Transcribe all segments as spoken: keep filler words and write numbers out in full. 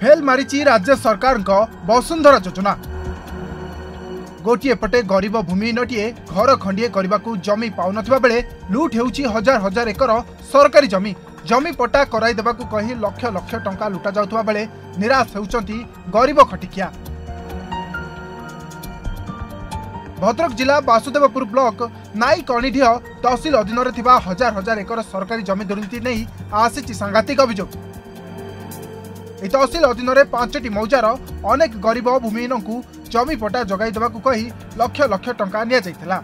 Fail मारिची राज्य सरकार वसुंधरा योजना। गोटे पटे गरीब भूमिहीनटीए घर खंडीए करने जमी पाउनथिबा बेले लूट हेउची हजार हजार एकर सरकारी जमी जमी पट्टा कराई देबाकू कही लक्ष लक्ष टंका लुटा जाउथबा बेले निराश होउचंती गरीब खटिकिया। भद्रक जिला वासुदेवपुर ब्लॉक नाई कणिढिह तहसील अधीन हजार हजार एकर सरकारी जमी दुर्नीति नहीं आसी सांघातिक अभियोग। तहसील अधीन में पांचटी मौजार अनेक गरीब भूमिहीन को जमी पट्टा जगाई देबाकू कही लक्ष लक्ष टंका निया जायतिला।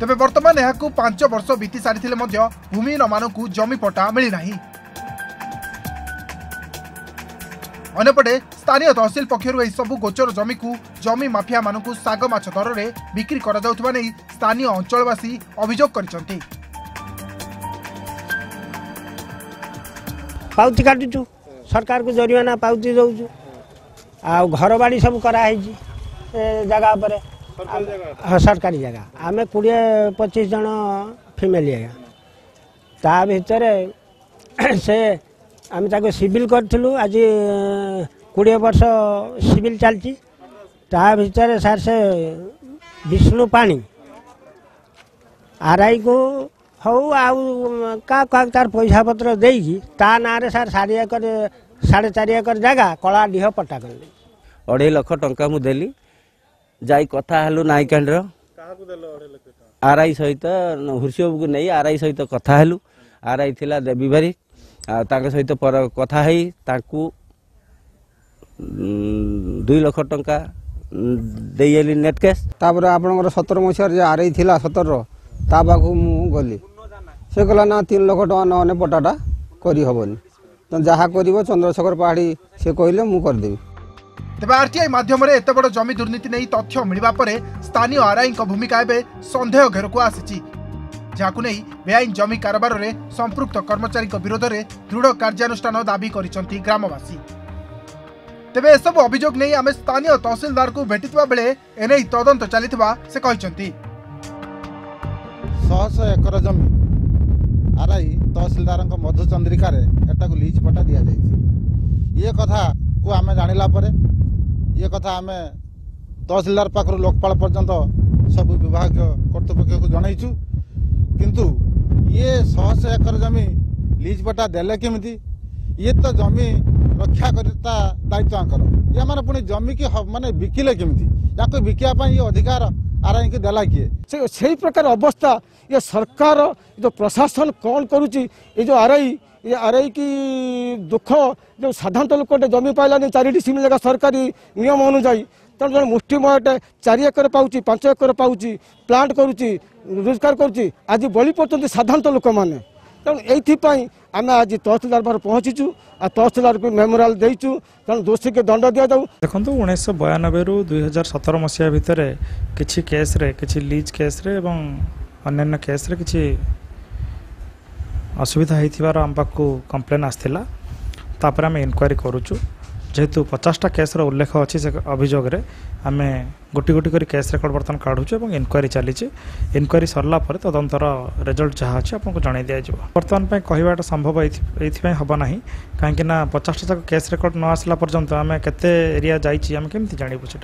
तेबे वर्तमान यहाकू पांच वर्ष बीती सारिथिले मध्य भूमिहीन मानकू जमी पट्टा मिली नाही। अन्यपटे स्थानीय तहसील पक्षर यह सबू गोचर जमी को जमी माफिया मानक साग माछ दर में बिक्री करा जाउथबा नै स्थानीय अंचलवासी अभियोग करचंती। पाउती काटिचु सरकार को जरिमाना पाउती दउचु आ घर बाड़ी सब कराई जगह पर हाँ सरकारी जगह आम कोड़े पचीस जन फीमेल ता भर से आम ताको सिविल करूँ आज कोड़े वर्ष सिविल चलती भर सार से विष्णु पाणी आर आई को हौ आ का का तार पैसा पत्र देकी ता ना सार सारे एकर साढ़े चार एकर जगह कला डीह पट्टा कली अढ़े लक्ष टंका मुझे जाई कथा हेलु नाई केन्द्र आर आई सहित हृष्यबू को नहीं आर आई सहित कथा हेलु आर आई थिला देवी भारी सहित पर कथा है दुई लक्ष टंका देली नेट कैश तापर आप सतर मसीहार आर आई थिला सतर ता पाक गली से कहला ना तीन लक्ष टका ना पटाटा करहबनी जहा कर चंद्रशेखर पहाड़ी से कहले मु करदेवी। तेबे आरटीआई माध्यम एत बड़ जमी दुर्नीति नहीं तथ्य मिलवा पर स्थानीय आरआई भूमिका एवं सन्देह घेर को आसी जहां नहीं बेआईन जमी कारोबार में संपृक्त कर्मचारी विरोध में दृढ़ कार्यानुष्ठान दाबी करचंती ग्रामवासी। तेबे एसबू अभियोग नहीं आम स्थानीय तहसीलदार को भेटिता बेले एने तदंत चली से कहते शहश एकर जमी आरआई तहसीलदार मधुचंद्रिकार लीज पट्टा दि जाए ये कथा को आम जाना पर ये कथा आम तहसीलदार पाखु लोकपाल पर्यंत सब विभाग कर्तृपक्ष को जनइचु किंतु ये शहश एकर जमी लीज पट्टा देले केमिति ये तो जमी रक्षा करता दायित्व आंकर ये मैंने पुणी जमी की मानने बिकिले केमिति या बिकाप ये अधिकार आरआई के देला किए से, से प्रकार अवस्था ये सरकार जो प्रशासन कौन करुच्ची ये जो आरआई ये आरआई की दुख जो साधारण लोकटे जमी पाइलानी चारिटी सीमिल जगह सरकारी नियम अनुजाई तेना जो मुष्टिमयटे चार एकर पाँच एकर पाँच प्लांट करुच्ची रोजगार करुच्ची आज बलि पड़ते साधारण लोक मैंने तेनालीप आम आज तहसीलदार पास पहुँचीचु आ तहसीलदार को मेमोराल देचु तेना दोषी के दंड दि जाऊ। देखो उन्नीस बयानबे रु दुई हजार सतर मसीहा भितर किसी केस्रे किसी लीज केस्रे एवं अन्य केस्रे किसी असुविधा होइथिबार आम पाखु कंप्लेन आसला तापर आम इनक्वारी करूचु जेहेतु पचासटा केस्र उल्लेख अच्छी से अभियोग आम गोटी गोटी कर केस रेकर्ड बर्तमान काढ़ुचु और इनक्वारी चली इनक्वारी सरला तदंतर रिजल्ट जहाँ अच्छे आपको जन दीजिए बर्तमान पर कहवाटा संभव ये हम ना कहीं पचासटा जाक केस रेकर्ड न आसला पर्यंत आम केते एरिया जामें कमी जानबू से।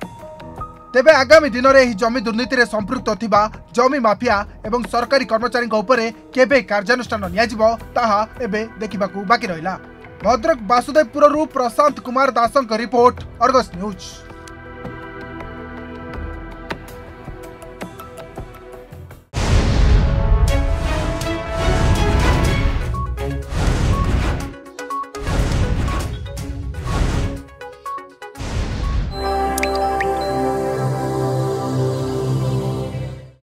तेबे आगामी दिन में जमी दुर्नीति में संपृक्त थिबा जमी माफिया एवं सरकारी कर्मचारी उपर केबे कार्यानुष्ठान नियाजिबो ताहा एबे देखिबाकू बाकी रहिला। भद्रक वासुदेवपुरु प्रशांत कुमार दासंक रिपोर्ट, अर्गस न्यूज।